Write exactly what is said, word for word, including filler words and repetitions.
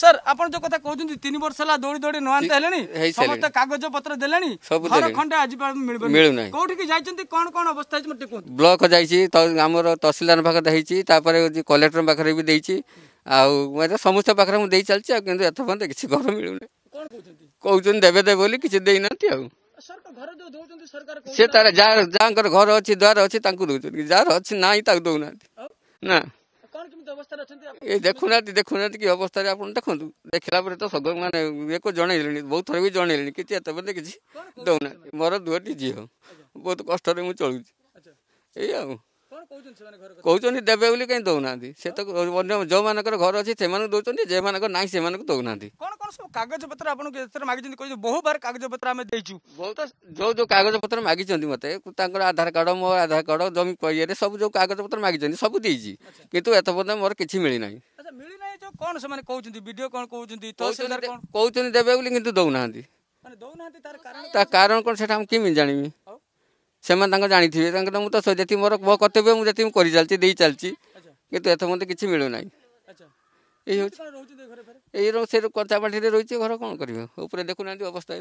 Sir आपण जो कथा कहउछन तीन वर्ष हला दौड़ी दौड़ी नोआंत हेलेनी समस्त कागज पत्र देलेनी घर खंडे आज मिलबनी कोठी के जाइछन कोन कोन अवस्था छै मटे कोन ब्लॉक जाइछि त हमर तहसीलदार पाखा दैछि तापर कलेक्टर पाखा भी दैछि आ मैं समस्त पाखा मु देइ चलछि आ किंतु एत पंत किछि घर मिलुनी कोन कहउछन कहउछन देबे दे बोली किछि देइ नथि आ सर का घर जो दउछन सरकार को से तारा जा जांकर घर अछि द्वार अछि तांकु दउछन जार अछि नाही ताक दउनाथि ना ये देखुना देखुना कि अवस्था देखु देखला तो सग मैंने ये को जन बहुत थर भी जन कि दौना मोर दुहटी झी बहुत कष्ट चलू कहते देवे बोली कहीं दौना से तो जो मान घर अच्छे से दौरान जे मान ना से दौना कागज पत्र बहु बार कागज पत्र जो जो कागज पत्र मागिच मत आधार कार्ड मो आधार कार्ड जमी ये सब जो कागज पत्र मागिच सब देती कितु एत पर्यटन मोर कि मिलना कहते देवे बोली कि दौना कारण कौन से किमी जानी से जानी थे मुझे तो जी मोर मो कर्तव्य मुझे कर चलती दे चलती कितु एत मत कि मिलूना ये से कच्चा पाठी रही घर कौन कर देखुना अवस्था।